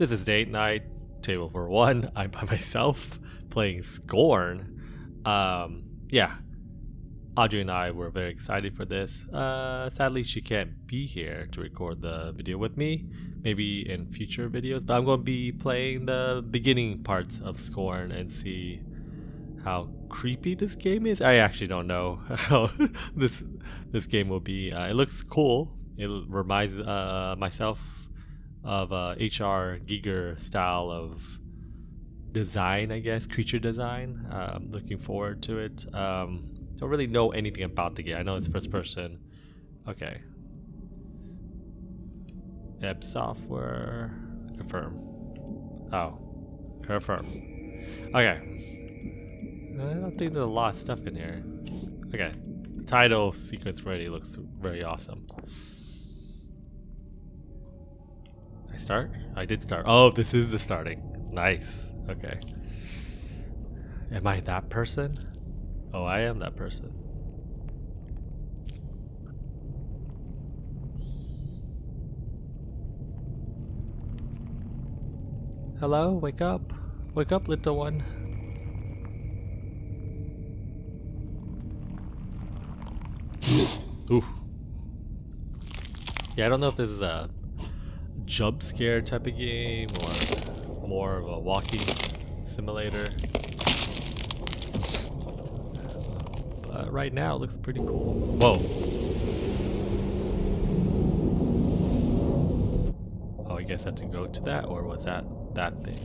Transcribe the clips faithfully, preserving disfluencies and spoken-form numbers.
This is Datenite, table for one. I'm by myself playing Scorn. Um, yeah, Audrey and I were very excited for this. Uh, sadly, she can't be here to record the video with me. Maybe in future videos, but I'm going to be playing the beginning parts of Scorn and see how creepy this game is. I actually don't know how this this game will be. Uh, it looks cool. It reminds uh, myself of uh, H R Giger style of design, I guess, creature design. Uh, I'm looking forward to it. Um, don't really know anything about the game. I know it's first person. Okay. Ebb Software. Confirm. Oh. Confirm. Okay. I don't think there's a lot of stuff in here. Okay. The title, Secrets Ready, looks very awesome. I start? I did start. Oh, this is the starting. Nice. Okay. Am I that person? Oh, I am that person. Hello? Wake up. Wake up, little one. Ooh. Yeah, I don't know if this is a jump scare type of game or more of a walking simulator. But right now it looks pretty cool. Whoa. Oh, I guess I have to go to that, or was that that thing?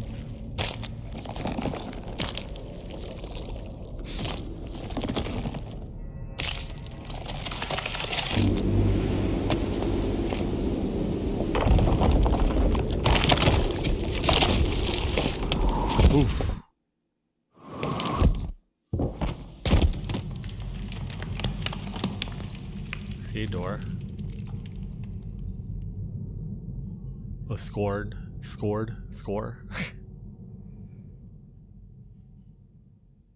Door. Oh, scored, scored, score.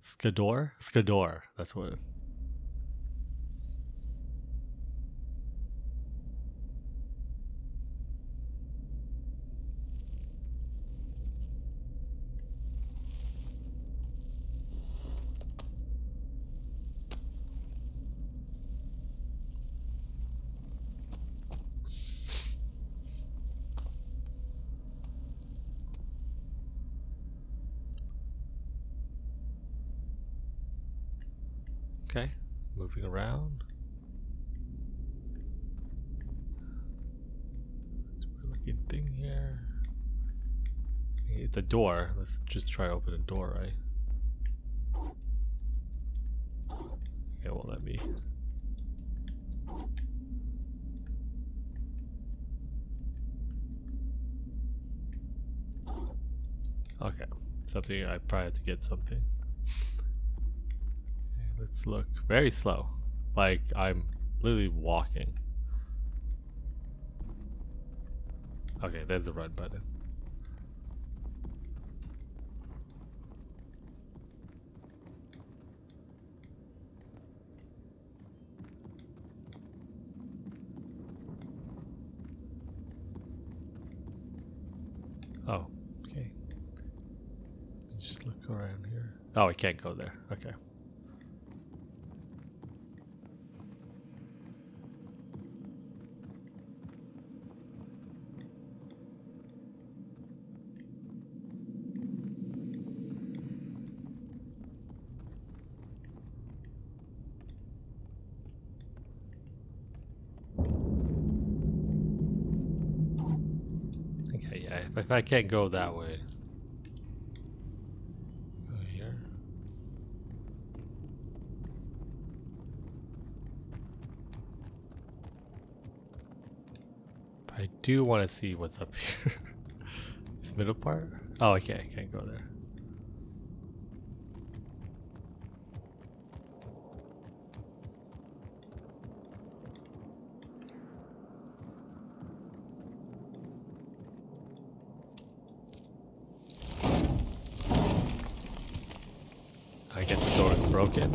Skador, Skador. That's what. It... Okay, moving around. It's a weird looking thing here. It's a door. Let's just try to open a door, right? Yeah, well, let me. Okay, something I probably have to get something. Let's look. Very slow. Like I'm literally walking. Okay, there's the run button. Oh, okay. Let's just look around here. Oh, I can't go there. Okay. If I can't go that way. Go here. But I do want to see what's up here. This middle part? Oh, I can't, I can't go there. I guess the door is broken.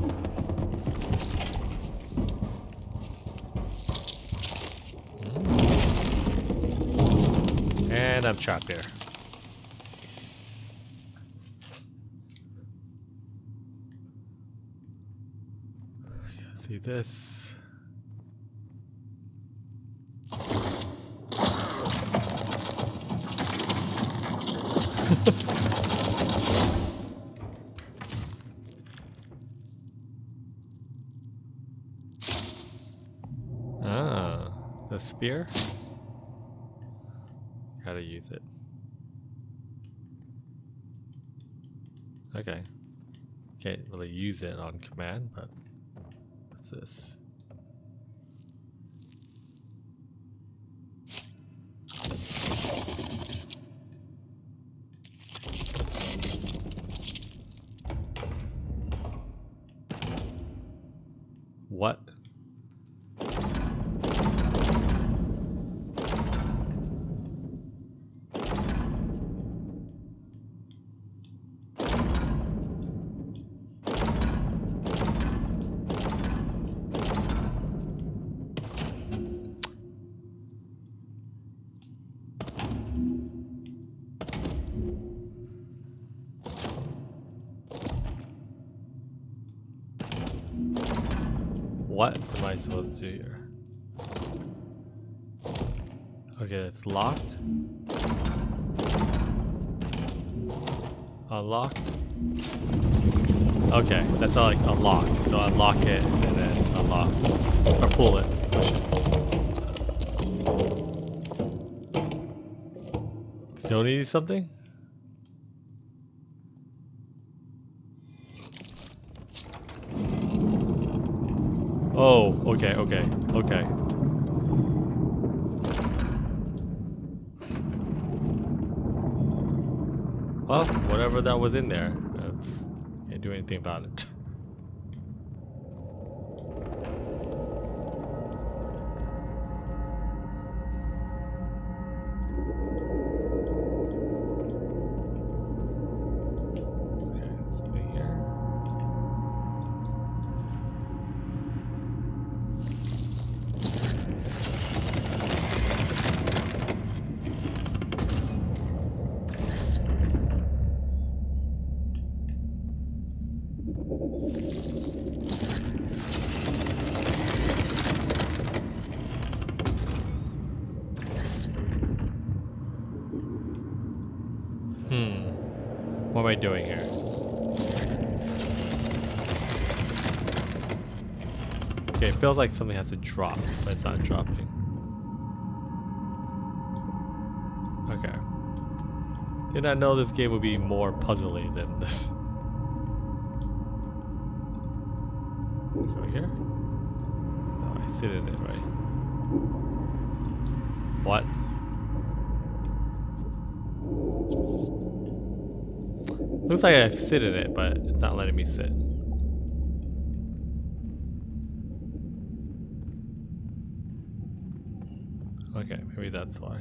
Mm. And I'm trapped here. see this. Ah, the spear? How to use it. Okay. Can't really use it on command, but what's this? What? What am I supposed to do here? Okay, it's lock. Unlock. Okay, that's not like unlock. So unlock it and then unlock. Or pull it. Still need something? Oh, okay, okay, okay. Well, whatever that was in there, that's, can't do anything about it. What am I doing here? Okay, it feels like something has to drop, but it's not dropping. Okay. Did not know this game would be more puzzly than this. Over here? Oh, I sit in it, right? What? Looks like I sit in it, but it's not letting me sit. Okay, maybe that's why.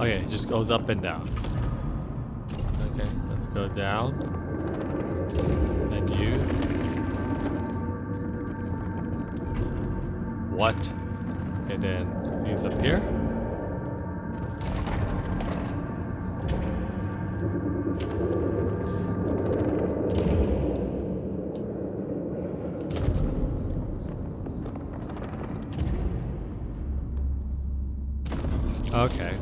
Okay, it just goes up and down. Okay, let's go down. And use. What? Okay, then use up here. Okay.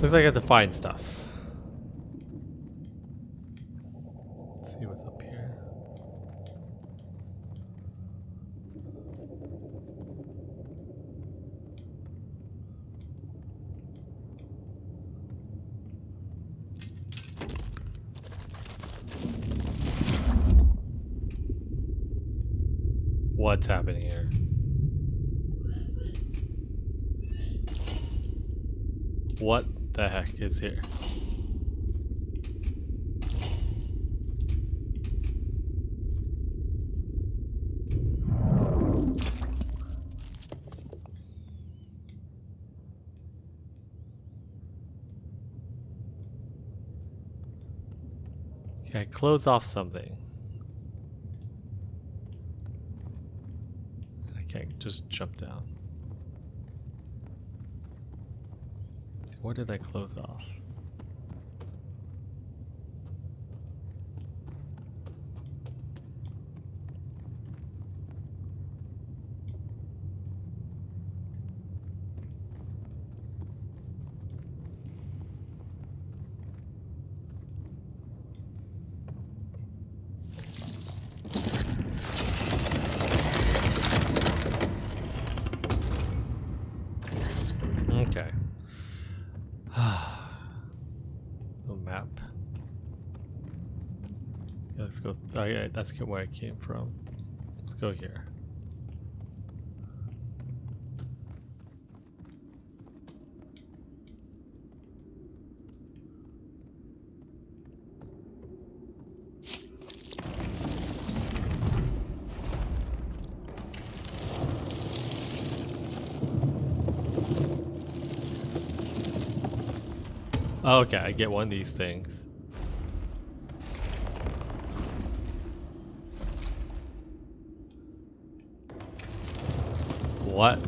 Looks like I have to find stuff. Let's see what's up here. What's happening here? What the heck is here? Okay, I close off something. Just jump down. Where did I close off? Okay, that's where I came from. Let's go here. Oh, okay, I get one of these things. What? Okay,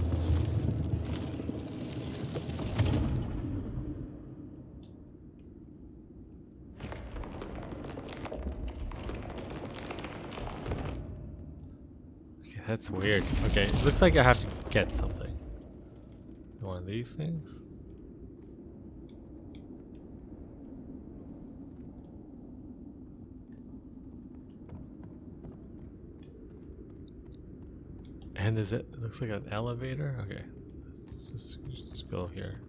that's weird. Okay, it looks like I have to get something. One of these things? And is it, it looks like an elevator? Okay, let's just, just go here.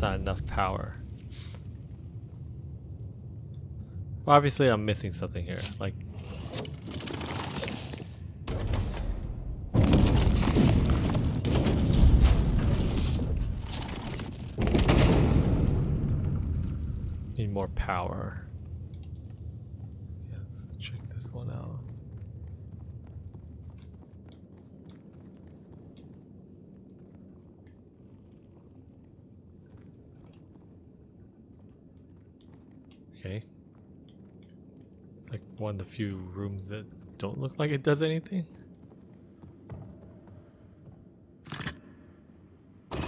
Not enough power. Well, obviously I'm missing something here. Like, need more power. Yeah, let's check this one out. Okay. It's like one of the few rooms that don't look like it does anything. Okay,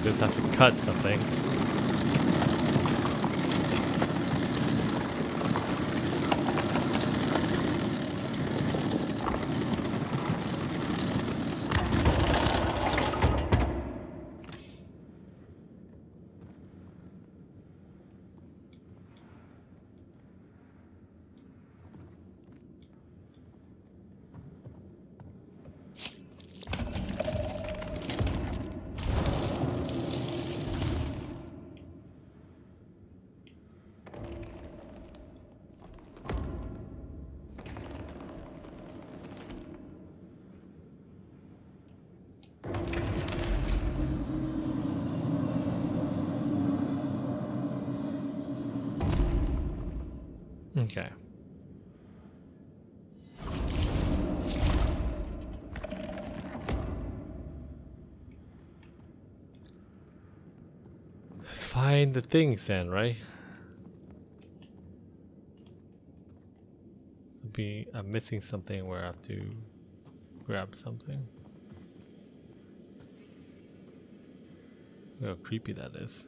this has to cut something. Okay. Let's find the things then, right? Be I'm missing something where I have to grab something. Look how creepy that is.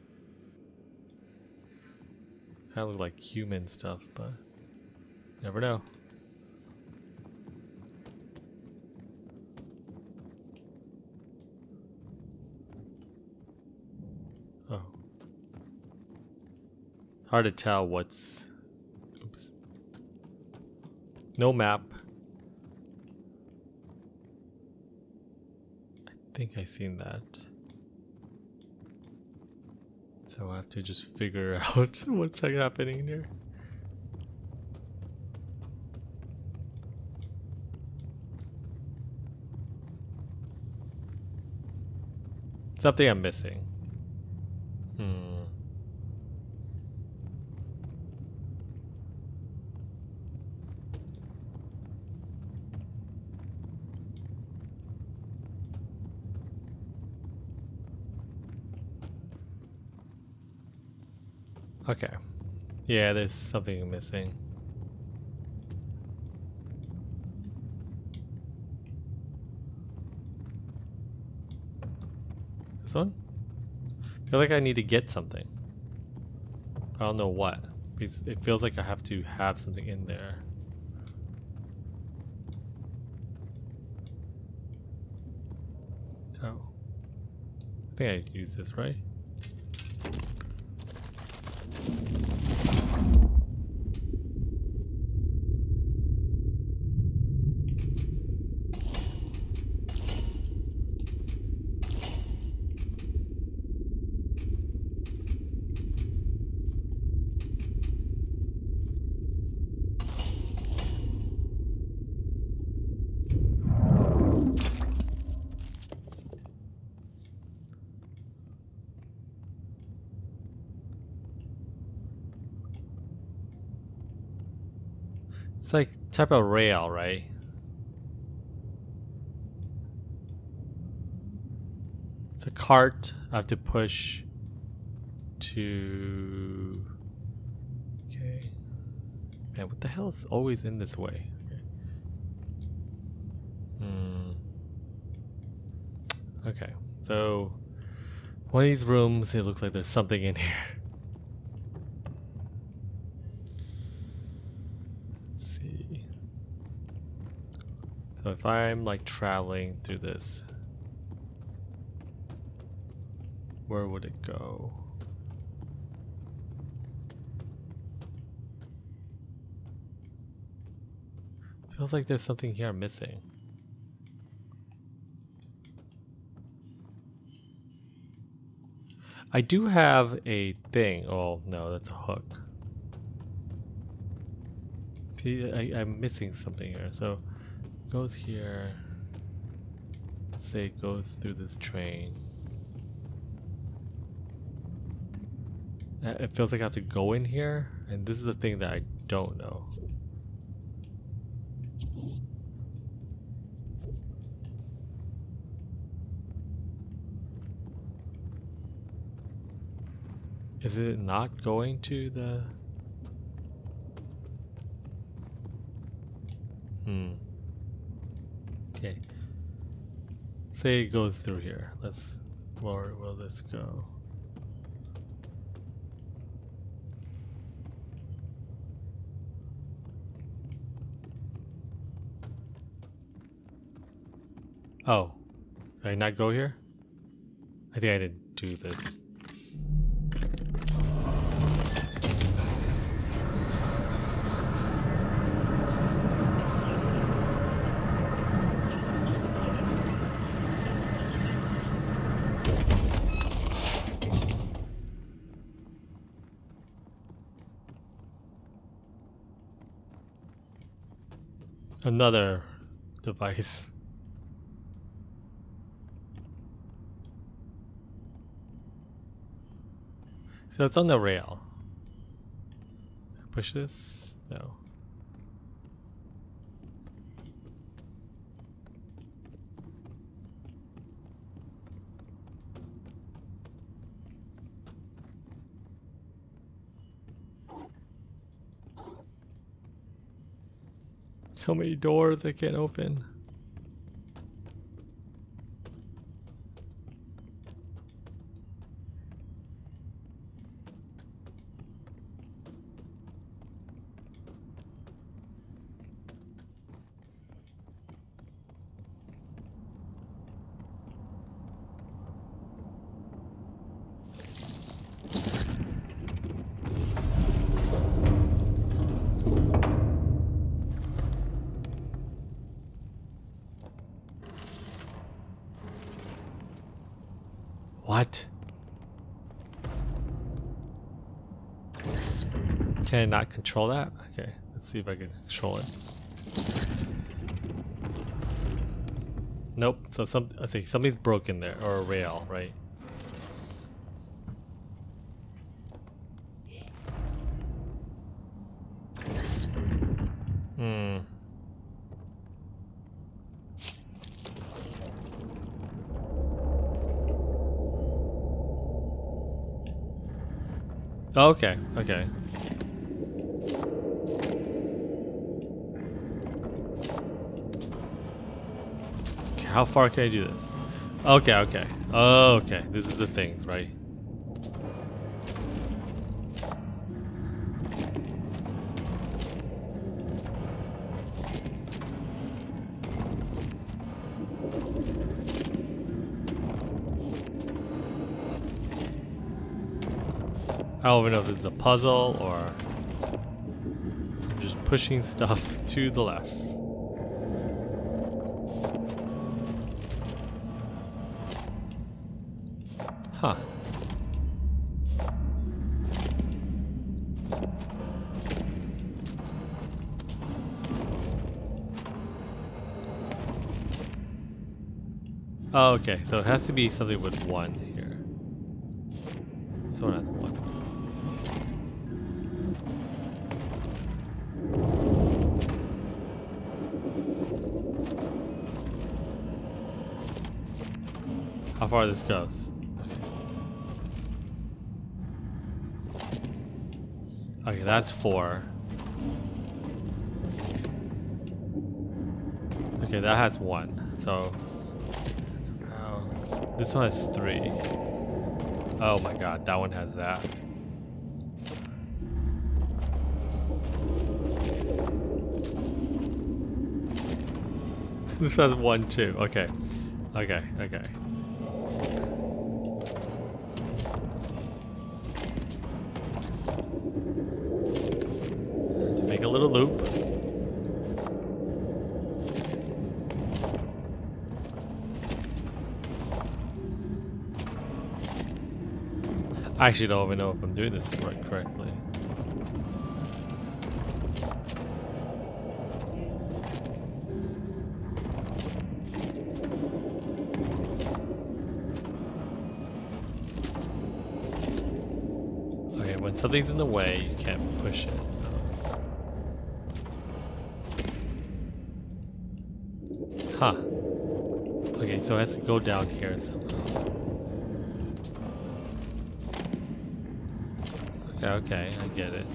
Kinda look like human stuff, but never know. Oh. It's hard to tell what's... Oops. No map. I think I've seen that. So I have to just figure out what's like happening here. Something I'm missing. Hmm. Okay. Yeah, there's something missing. This one? I feel like I need to get something. I don't know what. Because it feels like I have to have something in there. Oh. I think I use this, right? It's like type of rail, right? It's a cart. I have to push to. Okay. Man, what the hell is always in this way? Okay. Hmm. Okay. So one of these rooms, it looks like there's something in here. So if I'm like traveling through this, where would it go? Feels like there's something here I'm missing. I do have a thing. Oh no, that's a hook. See, I, I'm missing something here. So. Goes here. Let's say it goes through this train. It feels like I have to go in here, and this is the thing that I don't know. Is it not going to the? Hmm. Okay. Say it goes through here. Let's. Where will this go? Oh, did I not go here? I think I didn't do this. Another device. So it's on the rail. Push this? No. So many doors I can't open. What? Can I not control that? Okay, let's see if I can control it. Nope, so some, let's see, something's broken there, or a rail, right? Oh, okay, okay. How far can I do this? Okay, okay. Oh, okay. This is the thing, right? I don't even know if this is a puzzle or I'm just pushing stuff to the left. Huh. Oh, okay, so it has to be something with one here. This one has one. How far this goes? Okay, that's four. Okay, that has one. So, oh, this one has three. Oh my god, that one has that. This has one too. Okay, okay, okay. Little loop. I actually don't even know if I'm doing this right correctly. Okay, when something's in the way, you can't push it. So. Huh. Okay, so it has to go down here somehow. Okay, okay, I get it.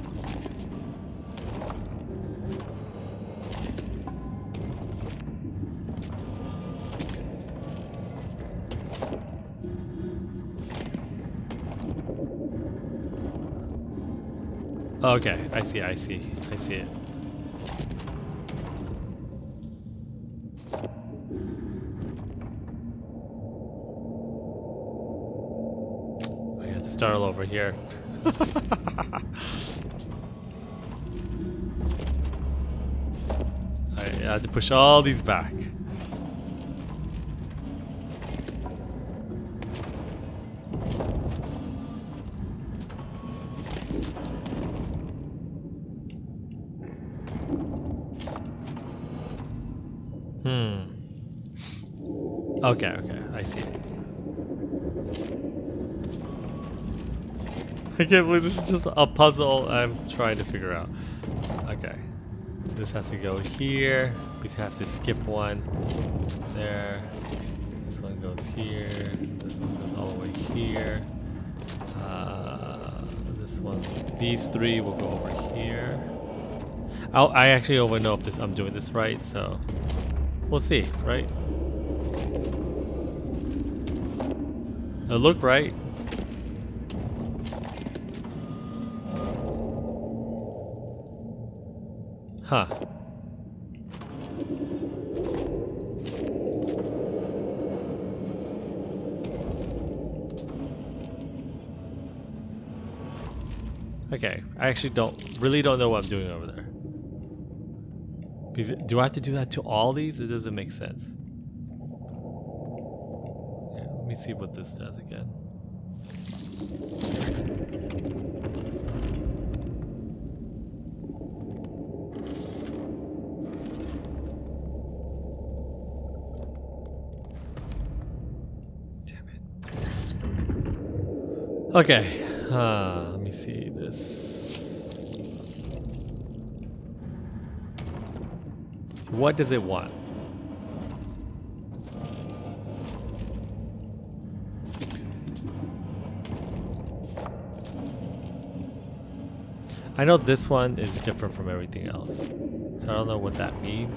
Okay, I see, I see, I see it. Start all over here. I had to push all these back. Hmm. Okay, okay, I see. I can't believe this is just a puzzle I'm trying to figure out. Okay. This has to go here. This has to skip one. There. This one goes here. This one goes all the way here. Uh, this one. These three will go over here. I'll, I actually don't even know if this, I'm doing this right, so we'll see, right? It'll look right. Huh. Okay, I actually don't really don't know what I'm doing over there. Because do I have to do that to all these? It doesn't make sense. Yeah, let me see what this does again. Okay, uh, let me see this. What does it want? I know this one is different from everything else, so I don't know what that means.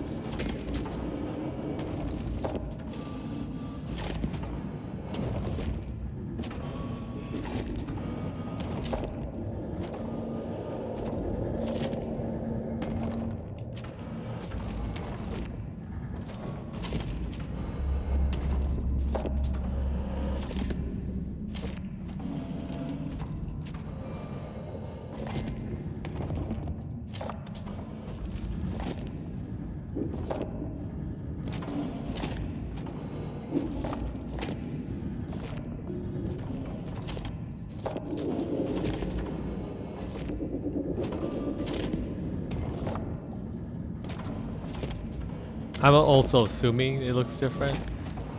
I'm also assuming it looks different.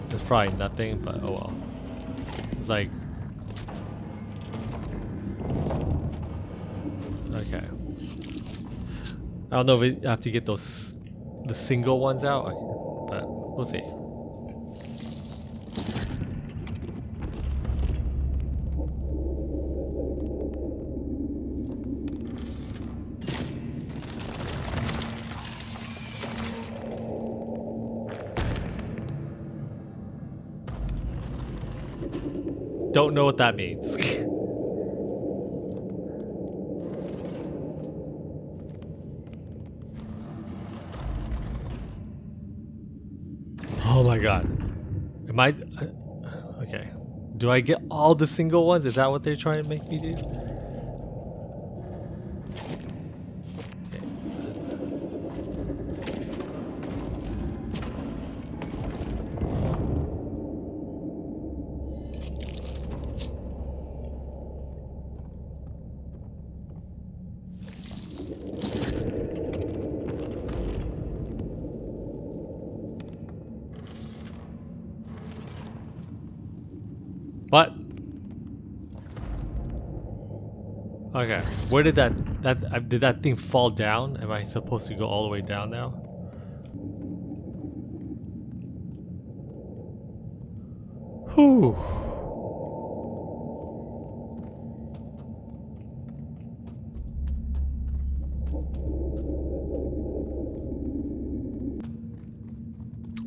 There's probably nothing, but oh well. It's like... okay. I don't know if we have to get those... the single ones out, okay, but we'll see. Don't know what that means. Oh my god. Am I... okay. Do I get all the single ones? Is that what they're trying to make me do? What? Okay, where did that that uh, did that thing fall down? Am I supposed to go all the way down now? Whew.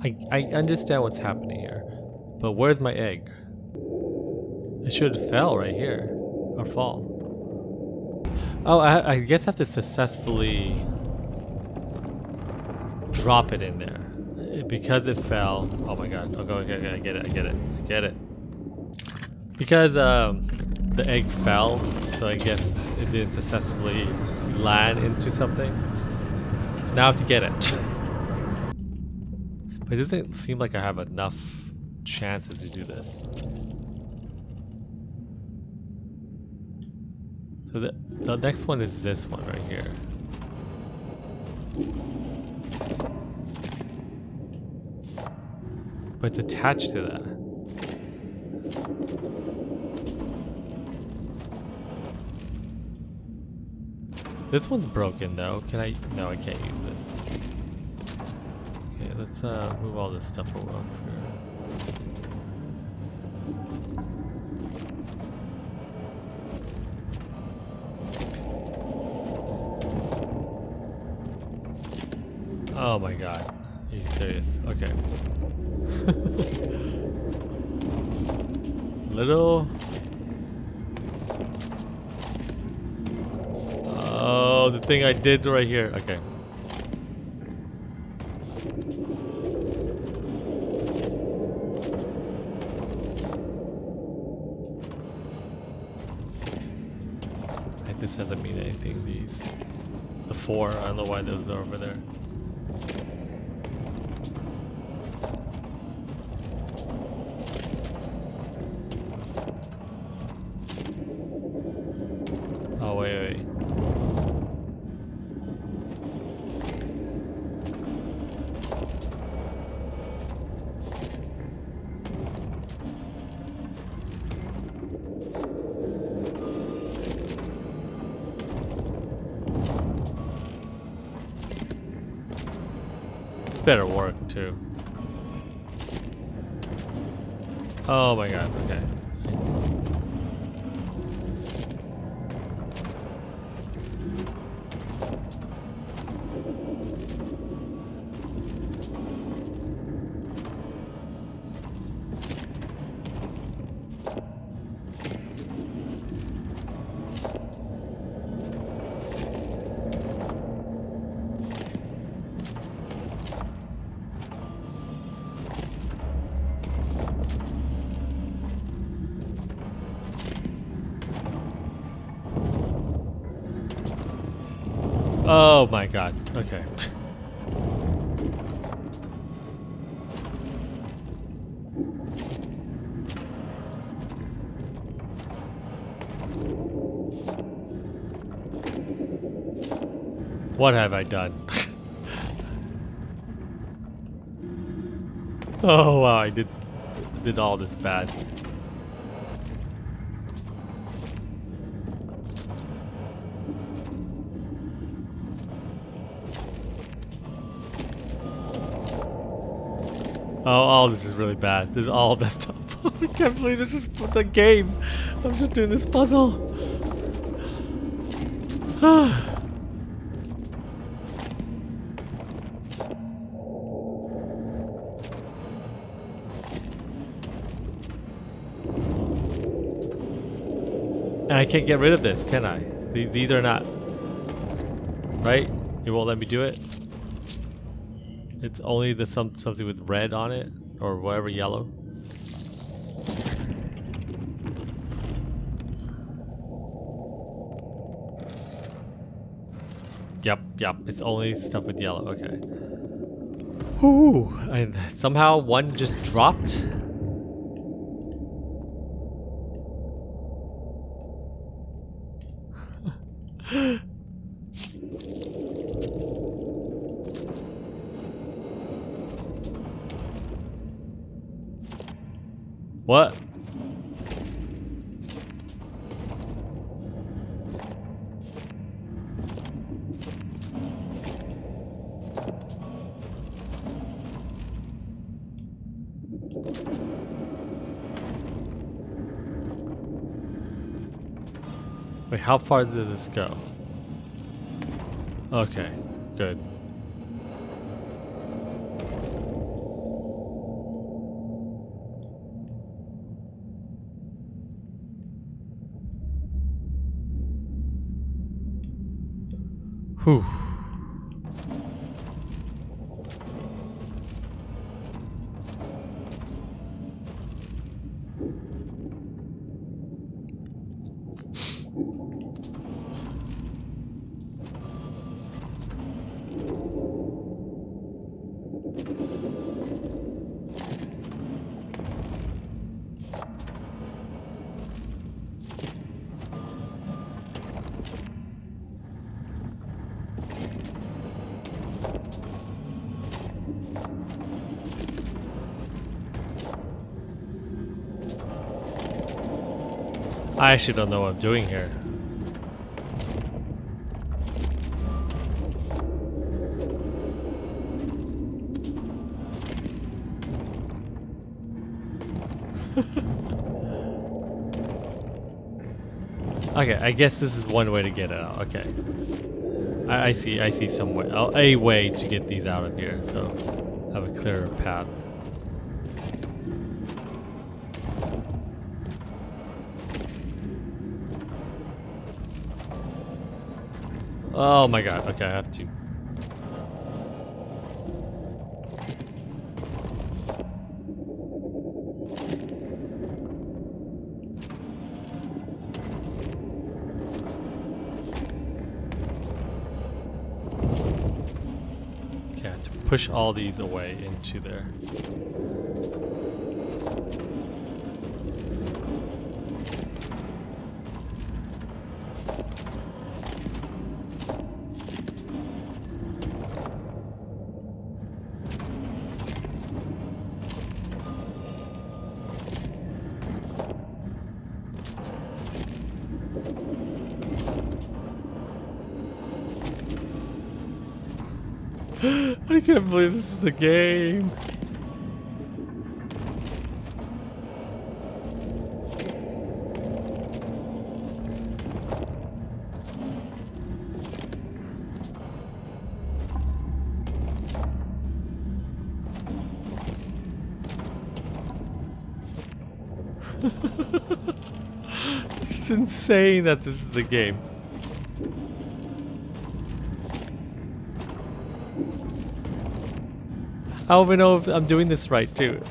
I I understand what's happening here, but where's my egg? It should fail right here, or fall. Oh, I, I guess I have to successfully drop it in there. Because it fell, oh my god, okay, okay, okay, I get it, I get it, I get it. Because um, the egg fell, so I guess it didn't successfully land into something. Now I have to get it. But it doesn't seem like I have enough chances to do this. So the, the next one is this one right here. But it's attached to that. This one's broken though. Can I? No, I can't use this. Okay, let's uh, move all this stuff around here. Oh my god. Are you serious? Okay. Little. Oh, the thing I did right here. Okay. Like, this doesn't mean anything. These. The four. I don't know why those are over there. Oh, wait, wait. It's better work, too. Oh my god, okay. Oh my god. Okay. What have I done? Oh wow, I did did all this bad. Oh, all this is really bad. This is all messed up. I can't believe this is the game. I'm just doing this puzzle. And I can't get rid of this, can I? These, these are not... Right? It won't let me do it? It's only the some something with red on it or whatever, yellow. Yep, yep. It's only stuff with yellow. Okay. Ooh, and somehow one just dropped. What? Wait, how far does this go? Okay, good. Whew. I actually don't know what I'm doing here. Okay, I guess this is one way to get it out. Okay. I, I see, I see some way, oh, a way to get these out of here, so I have a clearer path. Oh my god, okay, I have to. Okay, I have to push all these away into there. I can't believe this is a game. It's insane that this is a game. I don't even know if I'm doing this right, too.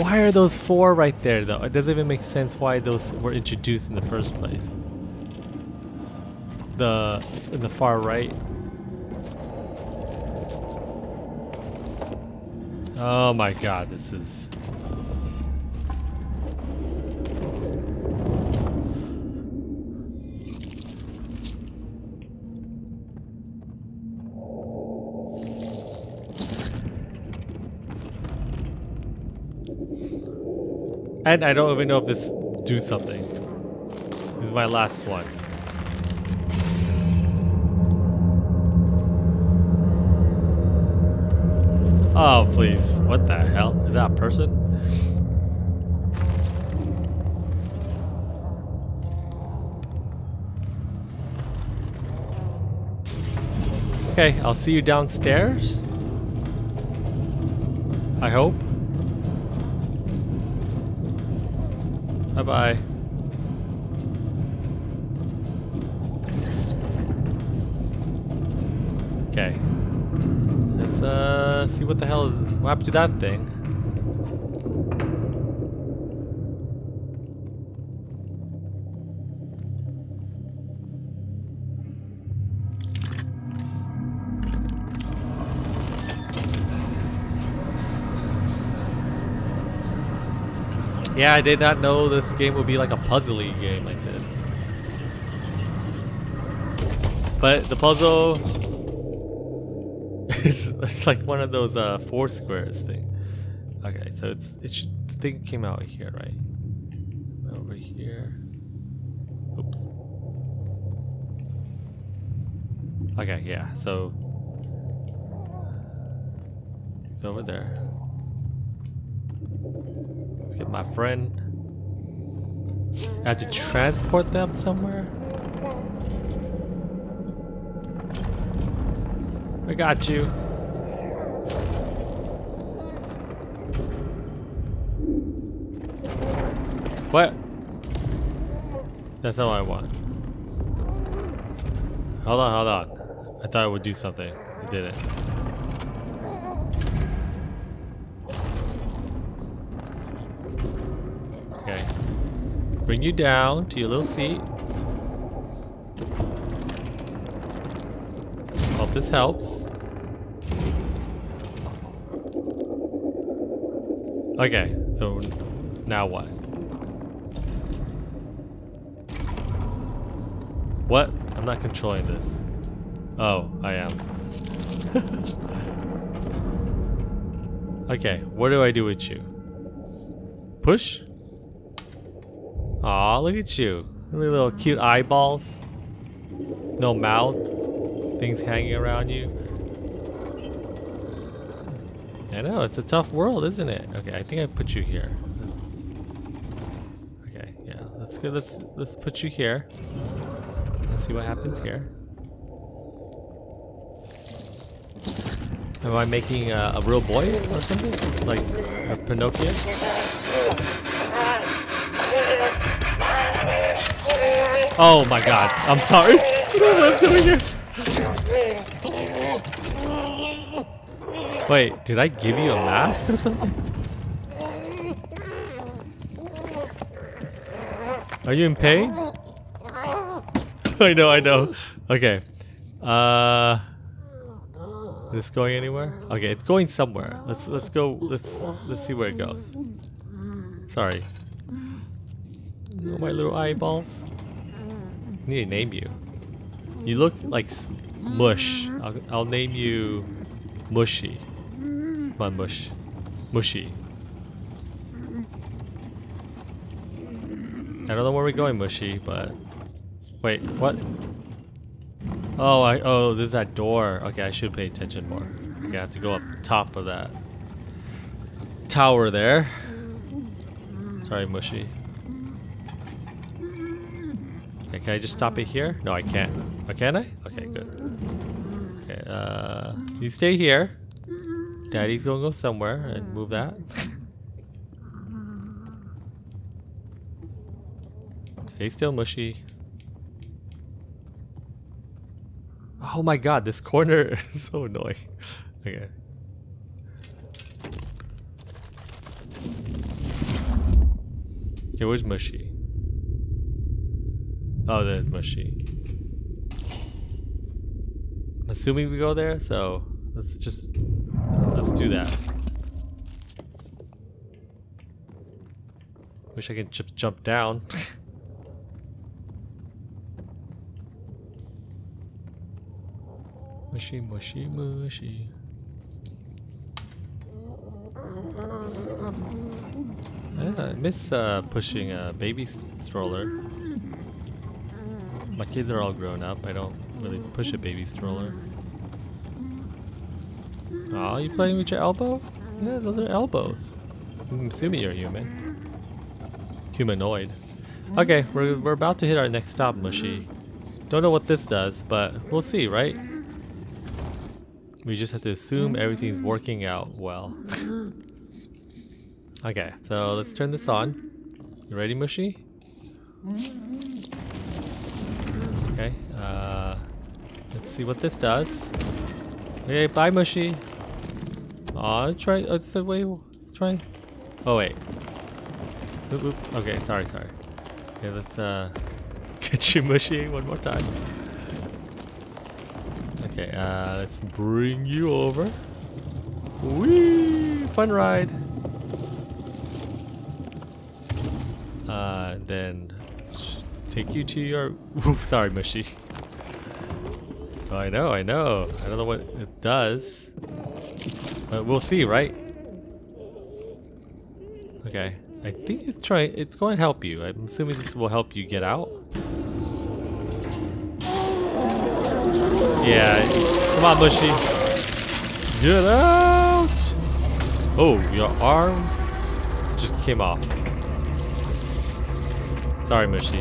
Why are those four right there, though? It doesn't even make sense why those were introduced in the first place. The in the far right. Oh my god, this is... And I don't even know if this do something. This is my last one. Oh, please. What the hell? Is that a person? Okay, I'll see you downstairs. I hope. Bye-bye. Okay. Let's uh, see what the hell is... What happened to that thing? Yeah, I did not know this game would be like a puzzly game like this. But the puzzle... it's, it's like one of those uh, four squares thing. Okay, so it's it should, the thing came out here, right? Over here. Oops. Okay, yeah, so... it's over there. Let's get my friend. I have to transport them somewhere. I got you. What? That's not what I want. Hold on, hold on. I thought it would do something. It didn't. Okay. Bring you down to your little seat. Hope this helps. Okay, so now what? What? I'm not controlling this. Oh, I am. Okay, what do I do with you? Push? Aw, look at you. Really little cute eyeballs. No mouth. Things hanging around you. I know, it's a tough world, isn't it? Okay, I think I put you here. Okay, yeah. Let's go let's let's put you here. Let's see what happens here. Am I making a, a real boy or something? Like a Pinocchio? Oh my god, I'm sorry. I don't know what I'm doing here. Wait, did I give you a mask or something? Are you in pain? I know, I know. Okay. Uh is this going anywhere? Okay, it's going somewhere. Let's let's go let's let's see where it goes. Sorry. Oh, my little eyeballs. I need to name you. You look like Mush. I'll, I'll name you Mushy. Come on, Mush. Mushy. I don't know where we're going, Mushy, but... Wait, what? Oh, I, oh, there's that door. Okay, I should pay attention more. Okay, I have to go up top of that tower there. Sorry, Mushy. Okay, can I just stop it here? No, I can't. Oh, can I? Okay, good. Okay, uh, you stay here. Daddy's gonna go somewhere and move that. Stay still, Mushy. Oh my god, this corner is so annoying. Okay. Okay, where's Mushy? Oh, there's Mushy. I'm assuming we go there, so let's just let's do that. Wish I could just jump down. Mushy, mushy, mushy. I miss uh, pushing a baby st stroller. My kids are all grown up. I don't really push a baby stroller. Aw, you playing with your elbow? Yeah, those are elbows. I'm assuming you're human. Humanoid. Okay, we're, we're about to hit our next stop, Mushy. Don't know what this does, but we'll see, right? We just have to assume everything's working out well. Okay, so let's turn this on. You ready, Mushy? Okay, uh, let's see what this does. Okay, bye, Mushy. Aw, try, let's, wait, let's try. Oh, wait. Oop, oop. Okay, sorry, sorry. Okay, let's uh, get you, Mushy, one more time. Okay, uh, let's bring you over. Whee! Fun ride! Uh, then take you to your. Ooh, sorry, Mushy. Oh, I know, I know. I don't know what it does, but we'll see, right? Okay. I think it's trying. It's going to help you. I'm assuming this will help you get out. Yeah. Come on, Mushy. Get out! Oh, your arm just came off. Sorry, Mushy.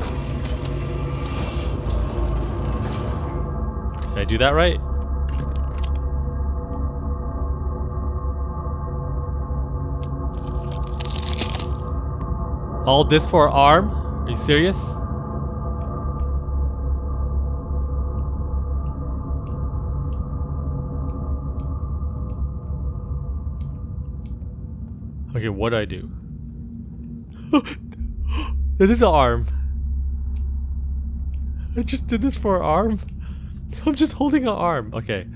Did I do that right? All this for an arm? Are you serious? Okay, what do I do? That is an arm. I just did this for an arm. I'm just holding an arm. Okay.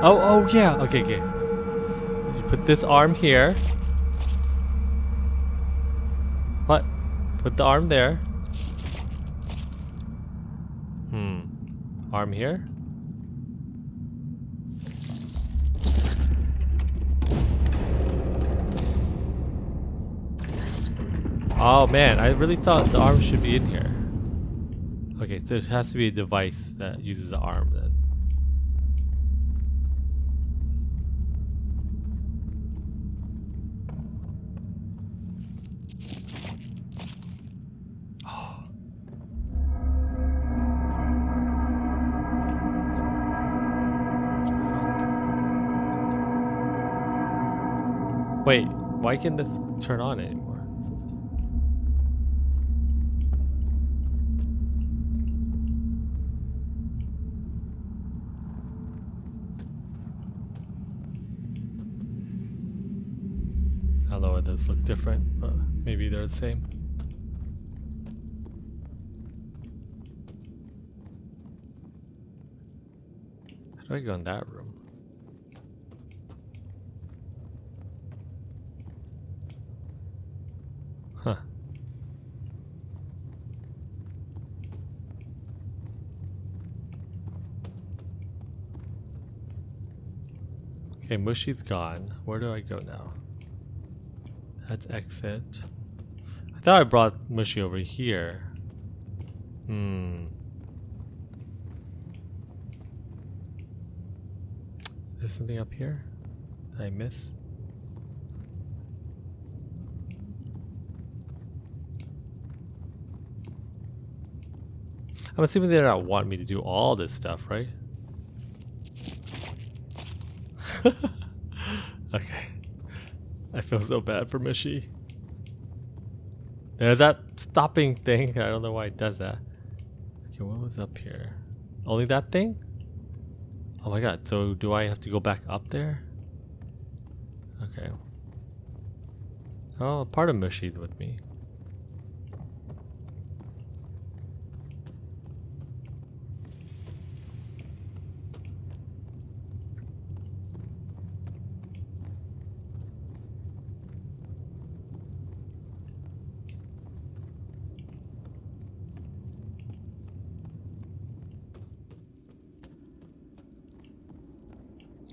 Oh, oh yeah. Okay, okay. You put this arm here. What? Put the arm there. Hmm. Arm here. Oh man, I really thought the arm should be in here. Okay, so it has to be a device that uses the arm then. Wait, why can't this turn on anymore? I don't know if those look different, but maybe they're the same. How do I go in that room? Huh. Okay, Mushy's gone. Where do I go now? That's exit. I thought I brought Mushy over here. Hmm. There's something up here that I missed. I'm assuming they don't want me to do all this stuff, right? Okay. I feel so bad for Mushy. There's that stopping thing. I don't know why it does that. Okay, what was up here? Only that thing? Oh my god, so do I have to go back up there? Okay. Oh, part of Mushy's with me.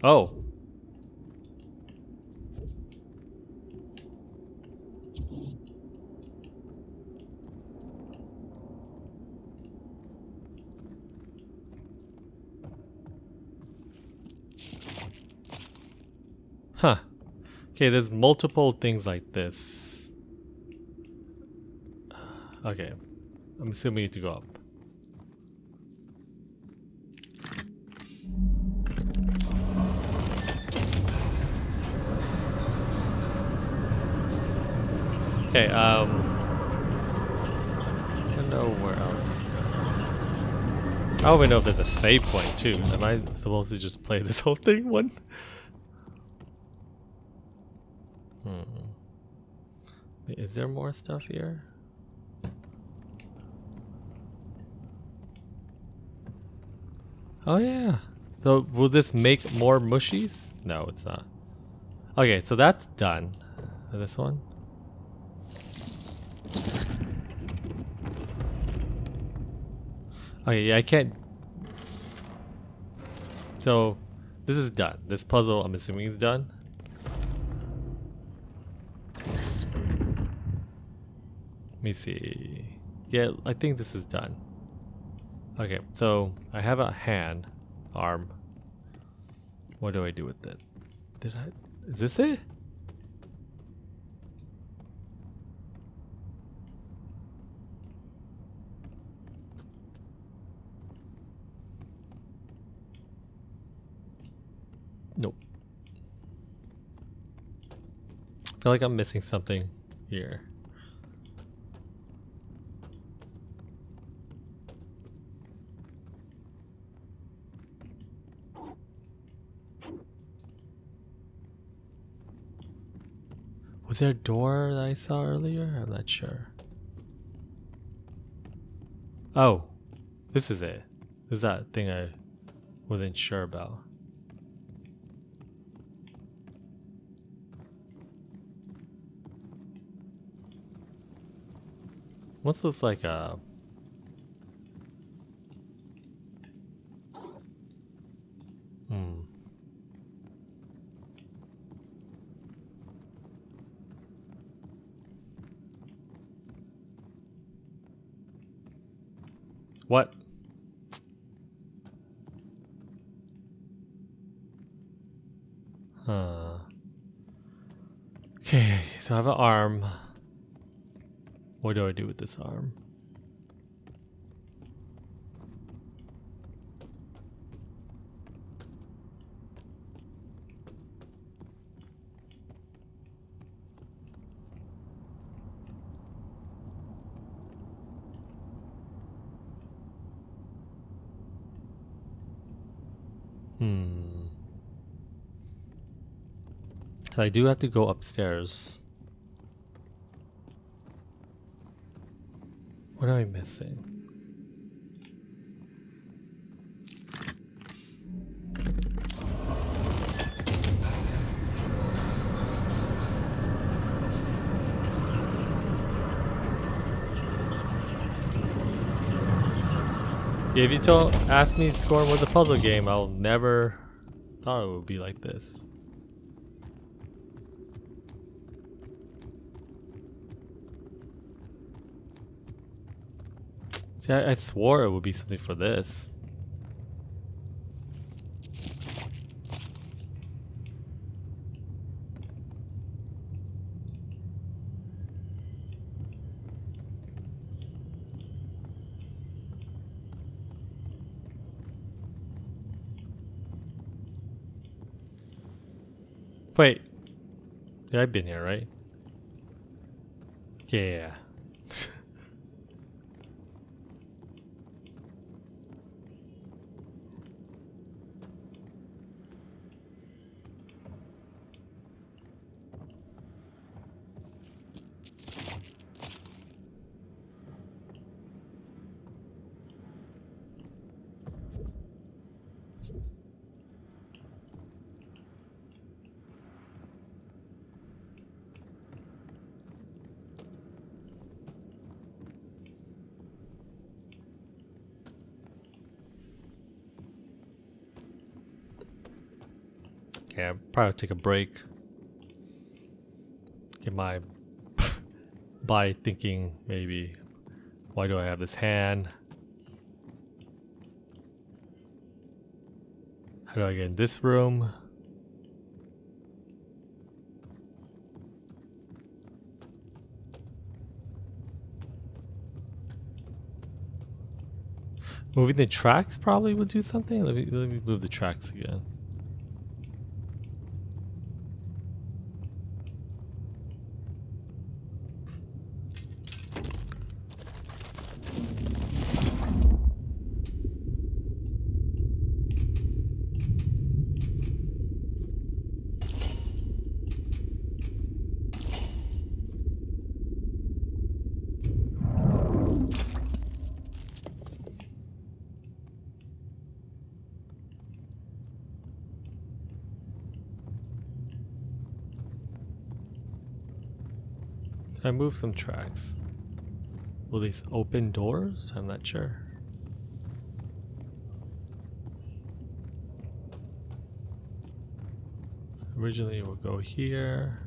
Oh. Huh. Okay, there's multiple things like this. Okay. I'm assuming we need to go up. Okay, um, I don't know where else to go. I don't even know if there's a save point too. Am I supposed to just play this whole thing one? Hmm. Wait, is there more stuff here? Oh yeah. So will this make more mushies? No, it's not. Okay, so that's done. This one. Okay, yeah, I can't. So, this is done. This puzzle, I'm assuming, is done. Let me see. Yeah, I think this is done. Okay, so I have a hand, arm. What do I do with it? Did I? Is this it? Nope. I feel like I'm missing something here. Was there a door that I saw earlier? I'm not sure. Oh, this is it. This is that thing I wasn't sure about. What's this like a... Hmm. What? Huh. Okay, so I have an arm. What do I do with this arm? Hmm. I do have to go upstairs. What am I missing? Yeah, if you told asked me Scorn was a puzzle game, I'll never thought it would be like this. See, I, I swore it would be something for this. Wait. Yeah, I've been here, right? Yeah. Yeah, probably take a break. Get my by thinking maybe, why do I have this hand? How do I get in this room? Moving the tracks probably would do something. Let me, let me move the tracks again. I move some tracks. Will these open doors? I'm not sure. So originally we'll go here.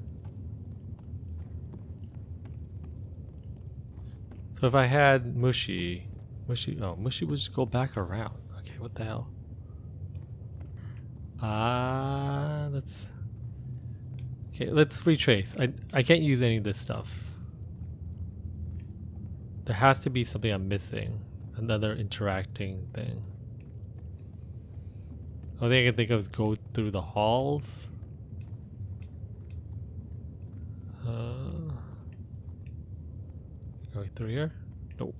So if I had Mushy, Mushy, oh, Mushy would just go back around. Okay, what the hell? Ah, uh, let's. Okay, let's retrace. I, I can't use any of this stuff. There has to be something I'm missing. Another interacting thing. The only thing I can think of is go through the halls. Uh, go through here? Nope.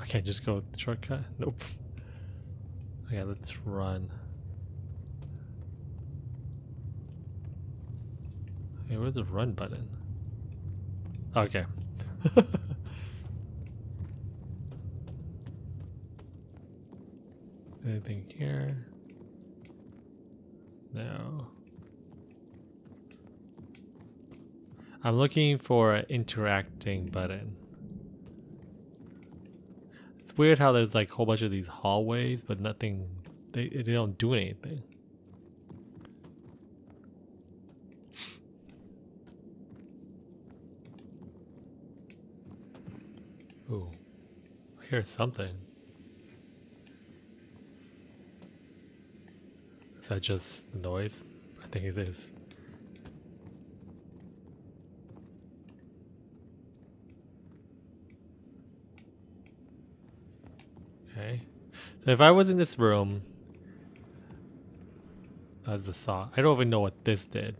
I can't just go the shortcut? Nope. Okay, let's run. Hey, where's the run button? Okay. Anything here? No. I'm looking for an interacting button. It's weird how there's like a whole bunch of these hallways, but nothing, they, they don't do anything. Ooh, I hear something. Is that just noise? I think it is. Okay. So if I was in this room, that's the saw. I don't even know what this did.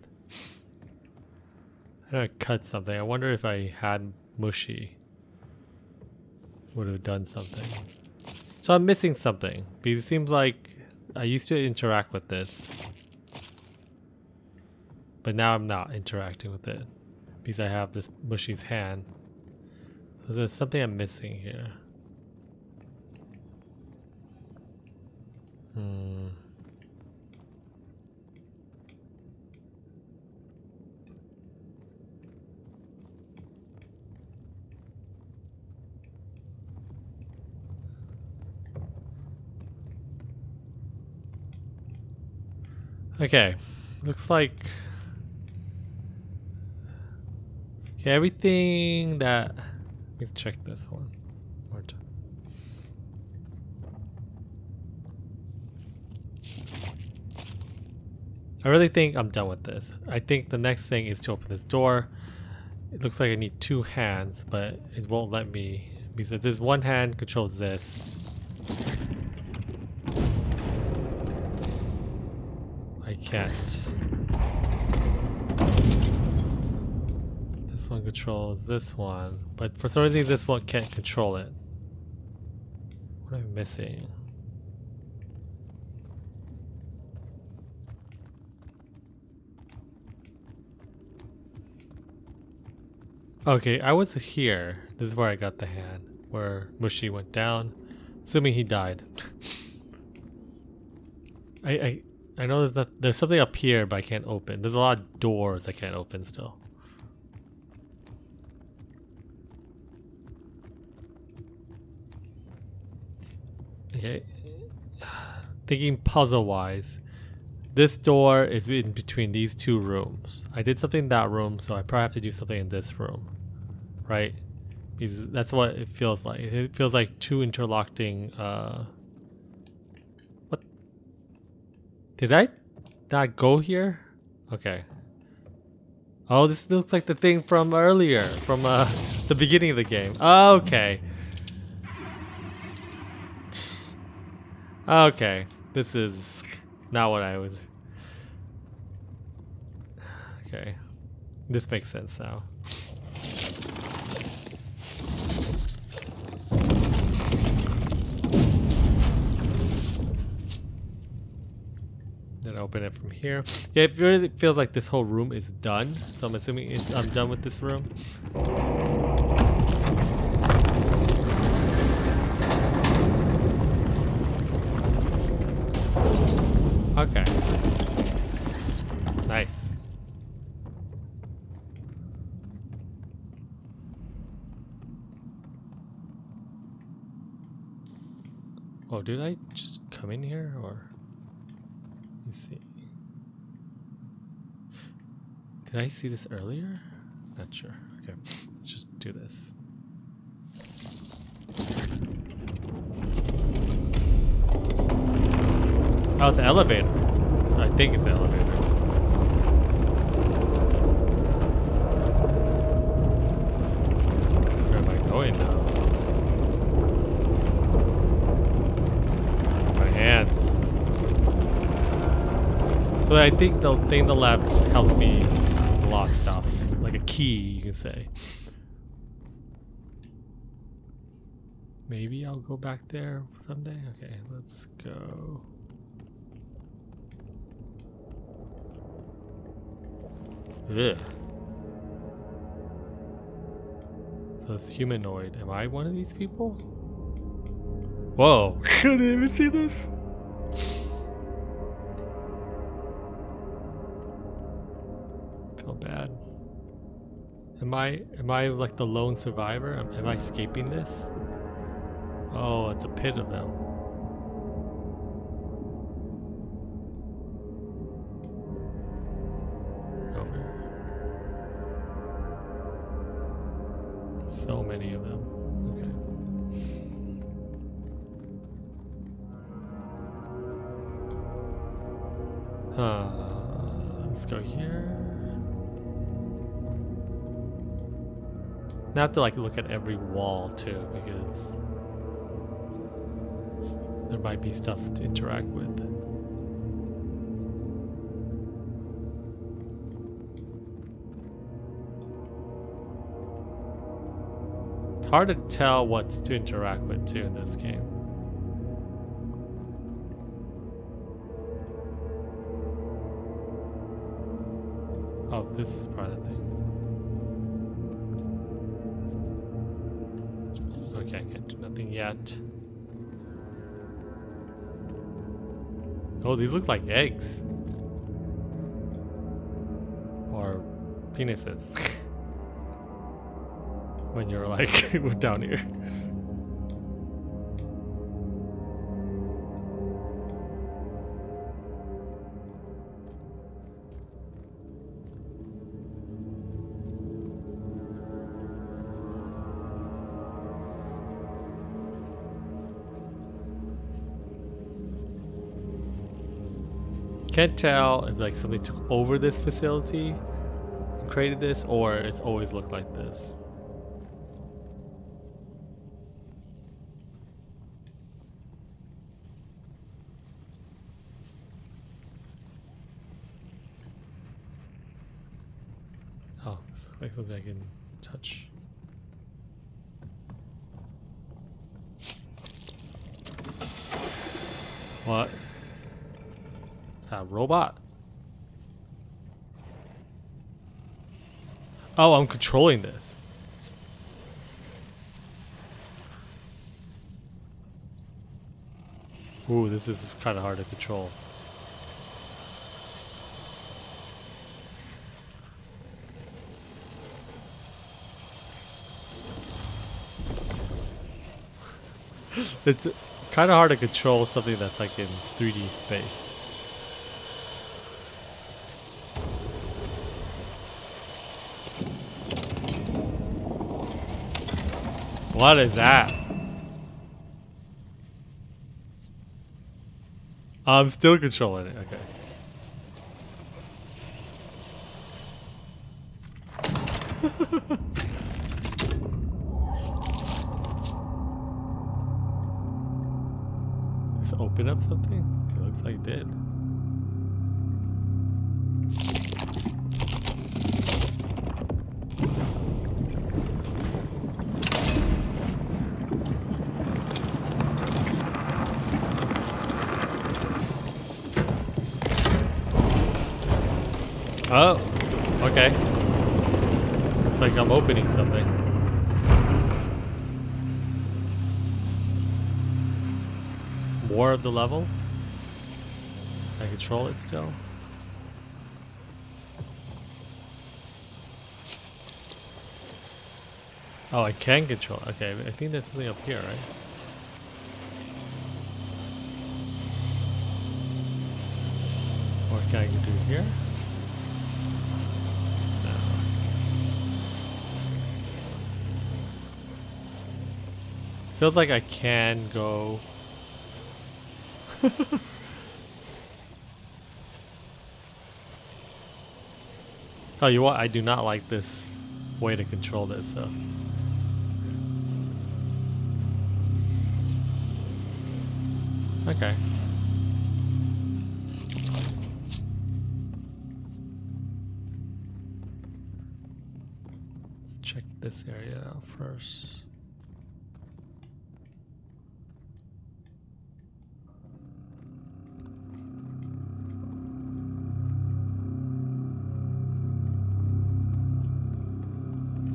I gotta cut something. I wonder if I had Mushy, would have done something. So I'm missing something because it seems like I used to interact with this, but now I'm not interacting with it because I have this Mushy's hand. So there's something I'm missing here. Hmm. Okay, looks like okay, everything that, let's check this one more time. I really think I'm done with this. I think the next thing is to open this door. It looks like I need two hands, but it won't let me because if this one hand controls this. Can't. This one controls this one, but for some reason this one can't control it. What am I missing? Okay, I was here. This is where I got the hand, where Mushy went down, assuming he died. I I I know there's not, there's something up here, but I can't open. There's a lot of doors I can't open still. Okay. Thinking puzzle-wise, This door is in between these two rooms. I did something in that room, so I probably have to do something in this room, right? Because that's what it feels like. It feels like two interlocking, uh... What? Did I not go here? Okay. Oh, this looks like the thing from earlier, from uh, the beginning of the game. Okay. Okay, this is not what I was... Okay, this makes sense now. Open it from here. Yeah, it really feels like this whole room is done, so I'm assuming it's, I'm done with this room. Okay. Nice. Oh, did I just come in here, or... Let me see. Did I see this earlier? Not sure. Okay, let's just do this. Oh, it's an elevator. I think it's an elevator. Where am I going now? So I think the thing on the left helps me with a lot of stuff, like a key, you can say. Maybe I'll go back there someday? Okay, let's go. Ugh. So it's humanoid. Am I one of these people? Whoa, couldn't even see this? Bad. Am I am I like the lone survivor? Am, am I escaping this? Oh, it's a pit of them. Over. So many of them. Okay. Huh. Let's go here. I have to like look at every wall too, because there might be stuff to interact with. It's hard to tell what to interact with too in this game. Oh, this is part of the thing. Okay, I can't do nothing yet. Oh, these look like eggs. Or penises. When you're like down here. Can't tell if like somebody took over this facility and created this, or it's always looked like this. Oh, this looks like something I can touch. What? A robot. Oh, I'm controlling this. Ooh, this is kind of hard to control. It's kind of hard to control something that's like in three D space. What is that? I'm still controlling it. Okay. Just open up something? It looks like it did. Oh, okay. Looks like I'm opening something. More of the level? I control it still? Oh, I can control it. Okay, I think there's something up here, right? Or can I do it here? Feels like I can go. Tell you what, I do not like this way to control this stuff. Okay. Let's check this area out first.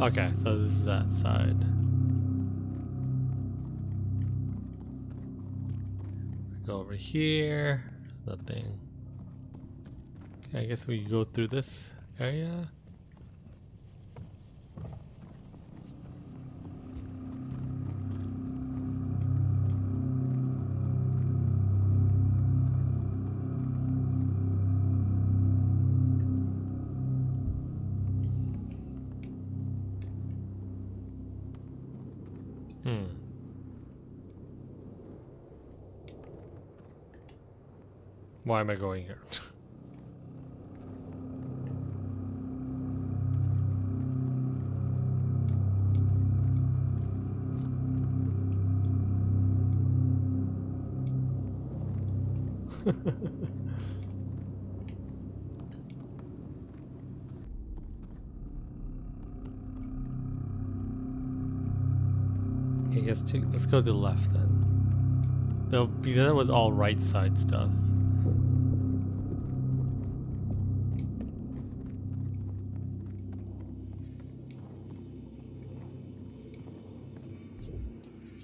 Okay, so this is that side. Go over here. Nothing. Okay, I guess we go through this area. Why am I going here? I guess to, let's go to the left then. No, because that was all right side stuff.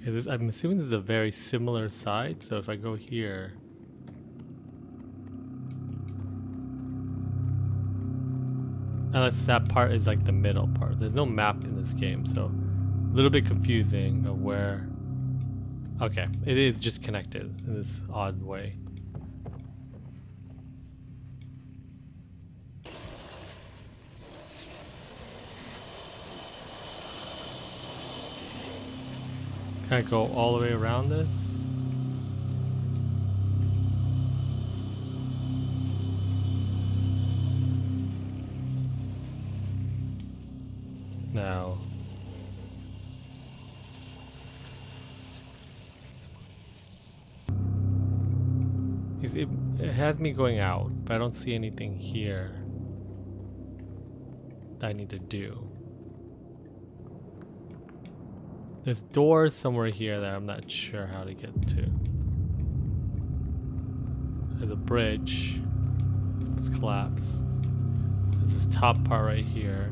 This, I'm assuming this is a very similar side, so if I go here... Unless that part is like the middle part. There's no map in this game, so a little bit confusing of where... Okay, it is just connected in this odd way. Can I go all the way around this? No. It, it has me going out, but I don't see anything here that I need to do. There's doors somewhere here that I'm not sure how to get to. There's a bridge. It's collapsed. There's this top part right here.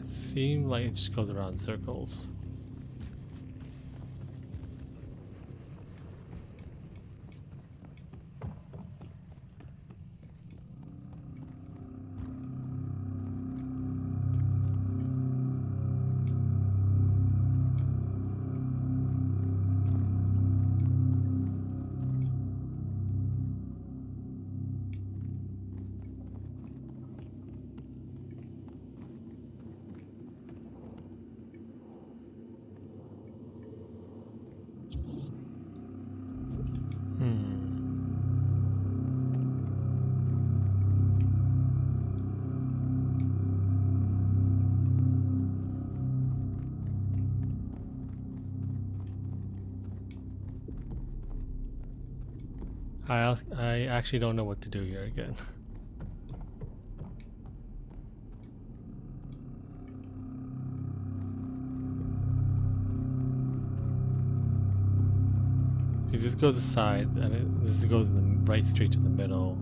It seems like it just goes around in circles. I, I actually don't know what to do here again. Because this goes aside, and it, this goes in the right straight to the middle.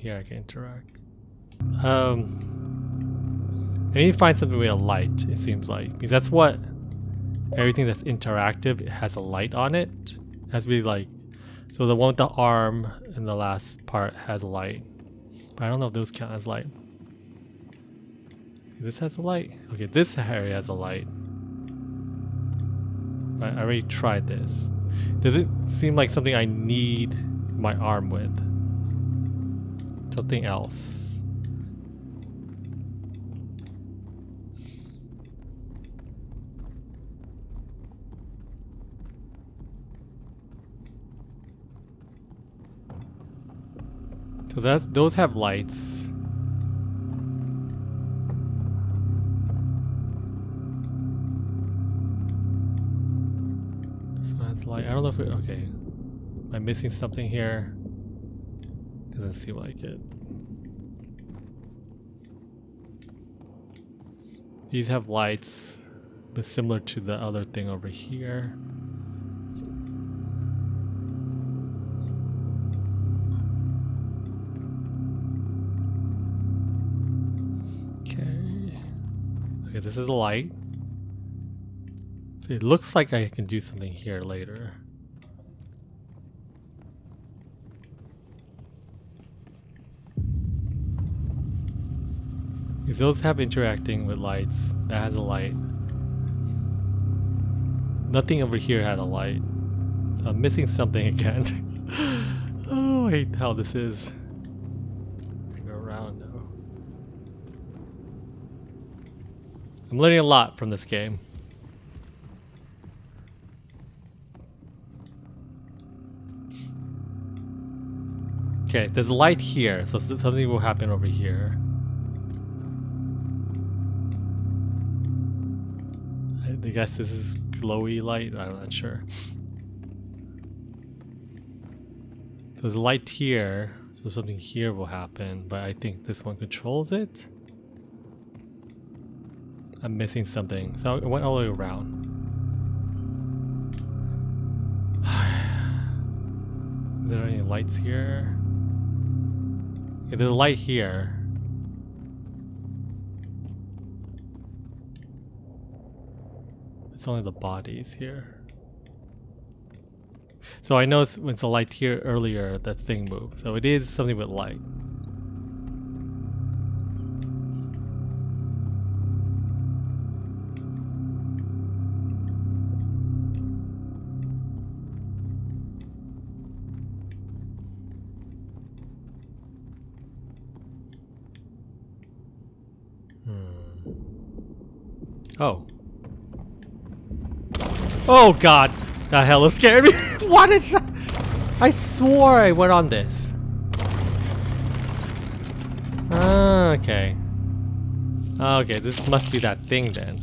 Here I can interact. Um, I need to find something with a light, it seems like. Because that's what everything that's interactive, it has a light on it. It has to be like, so the one with the arm in the last part has a light. But I don't know if those count as light. This has a light. Okay, this area has a light. But I already tried this. Does it seem like something I need my arm with? Something else. So that's, those have lights. This one has light. I don't know if it, okay. Am I missing something here? Doesn't seem like it. These have lights, but similar to the other thing over here. Okay. Okay, this is a light. So it looks like I can do something here later. Because those have interacting with lights. That has a light. Nothing over here had a light. So I'm missing something again. Oh, I hate how this is. I go around now. I'm learning a lot from this game. Okay, there's a light here, so something will happen over here. I guess this is glowy light, I'm not sure. There's light here, so something here will happen, but I think this one controls it. I'm missing something, so it went all the way around. Is there any lights here? Yeah, there's a light here. It's only the bodies here. So I noticed when it's a light here earlier, that thing moved. So it is something with light. Hmm. Oh. Oh god, that hella scared me. What is that? I swore I went on this. Ah, okay. Okay, this must be that thing then.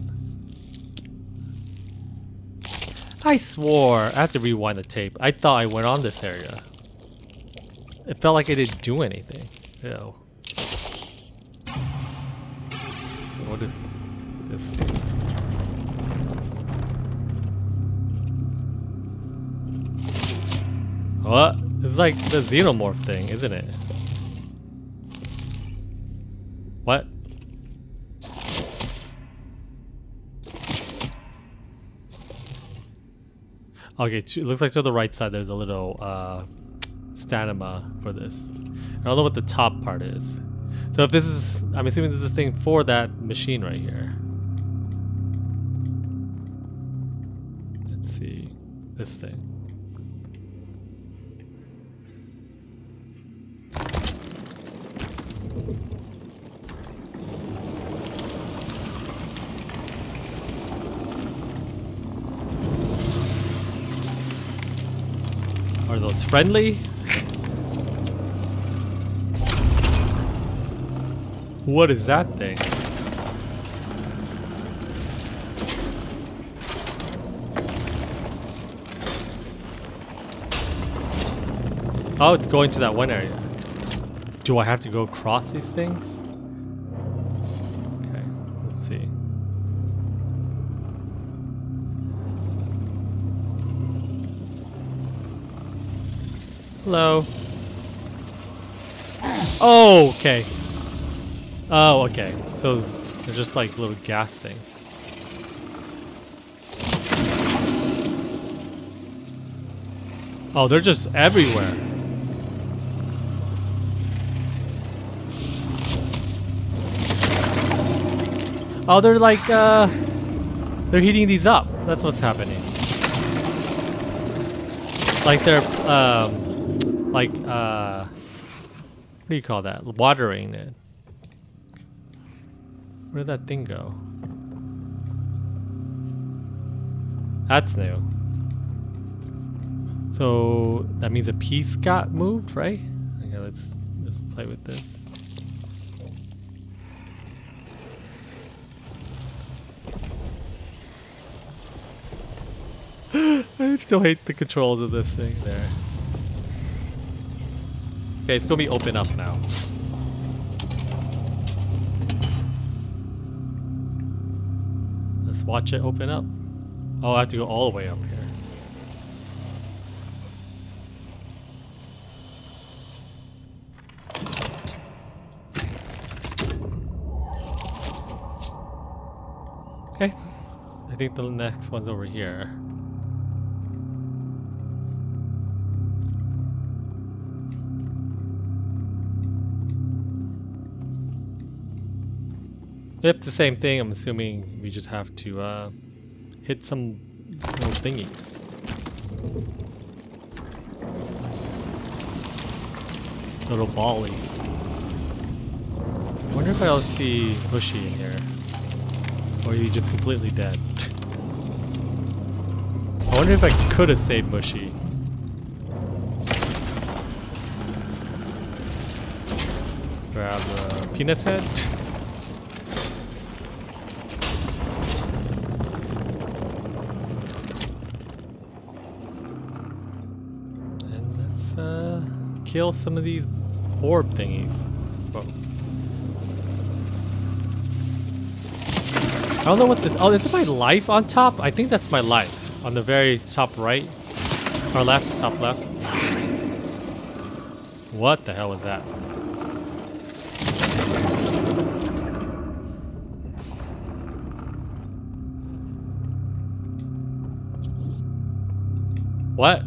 I swore. I have to rewind the tape. I thought I went on this area. It felt like I didn't do anything. Ew. What is this thing? What? It's like the xenomorph thing, isn't it? What? Okay, it looks like to the right side there's a little uh, stanima for this. I don't know what the top part is. So if this is, I'm assuming this is a thing for that machine right here. Let's see. This thing. Are those friendly? What is that thing? Oh, it's going to that one area. Do I have to go across these things? Okay, let's see. Hello. Oh, okay. Oh, okay. So they're just like little gas things. Oh, they're just everywhere. Oh, they're like, uh, they're heating these up. That's what's happening. Like they're, um, like, uh, what do you call that? Watering it. Where did that thing go? That's new. So that means a piece got moved, right? Okay, let's let's play with this. I still hate the controls of this thing there. Okay, it's gonna be open up now. Watch it open up. Oh, I have to go all the way up here. Okay. I think the next one's over here. If the same thing, I'm assuming we just have to uh, hit some little thingies. Little ballies. I wonder if I'll see Mushy in here. Or he's just completely dead. I wonder if I could have saved Mushy. Grab a penis head. Kill some of these orb thingies. Whoa. I don't know what the. Oh, is it my life on top? I think that's my life. On the very top right. Or left, top left. What the hell was that? What?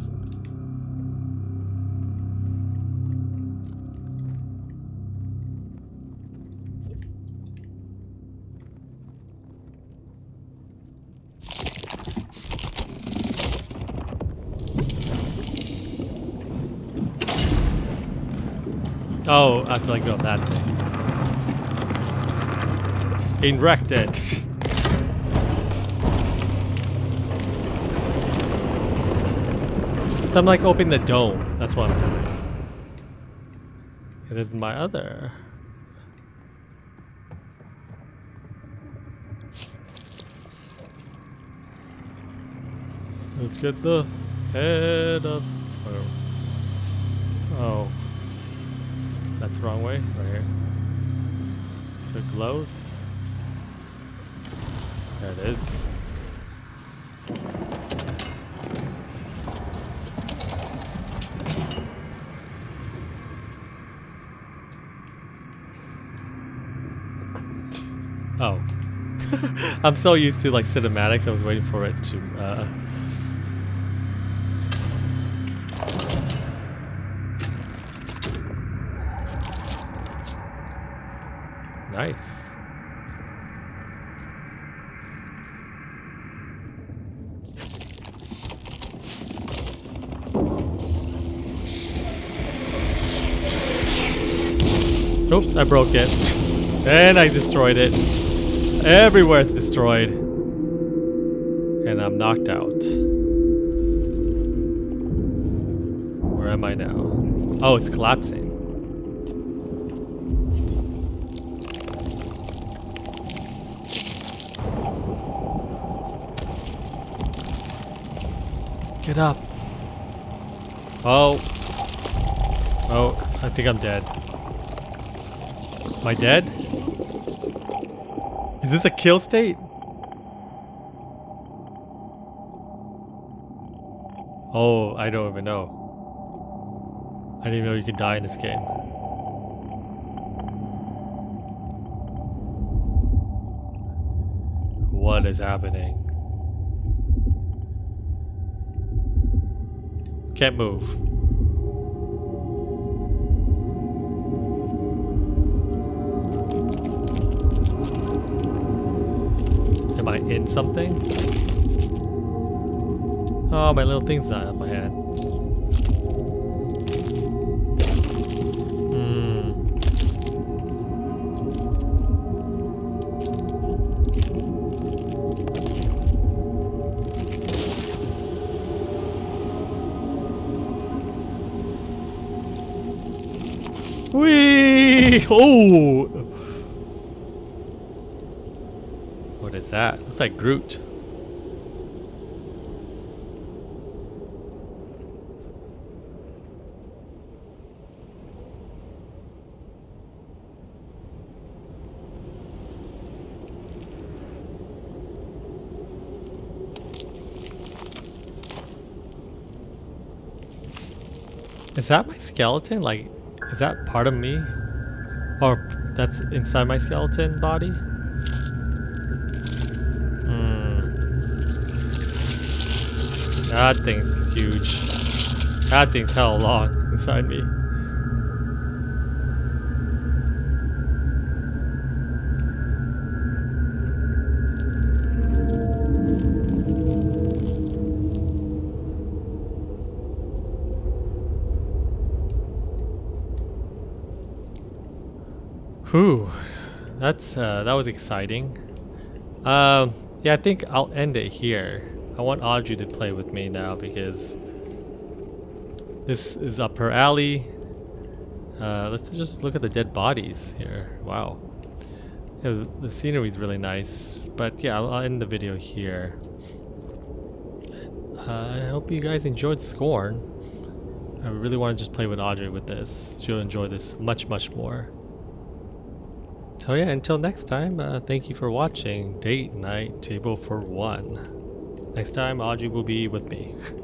Oh, I have to like go up that thing. Getting wrecked it. I'm like opening the dome. That's what I'm doing. It is my other. Let's get the head up. Oh. Oh. That's the wrong way, right here. To glows. There it is. Oh. I'm so used to like cinematics, I was waiting for it to uh nice. Oops, I broke it. And I destroyed it. Everywhere it's destroyed. And I'm knocked out. am I now? Oh, it's collapsing. Get up. Oh. Oh, I think I'm dead. Am I dead? Is this a kill state? Oh, I don't even know. I didn't even know you could die in this game. What is happening? Can't move. Am I in something? Oh, my little thing's not on my head. Oh! What is that? Looks like Groot. Is that my skeleton? Like, is that part of me? Or that's inside my skeleton body? Mm. That thing's huge. That thing's hell long inside me. Ooh, that's uh, that was exciting. Um, yeah, I think I'll end it here. I want Audrey to play with me now because this is up her alley. Uh, let's just look at the dead bodies here. Wow, yeah, the scenery is really nice. But yeah, I'll, I'll end the video here. Uh, I hope you guys enjoyed Scorn. I really want to just play with Audrey with this. She'll enjoy this much, much more. So yeah, until next time, uh, thank you for watching Date Night Table for One. Next time, Audrey will be with me.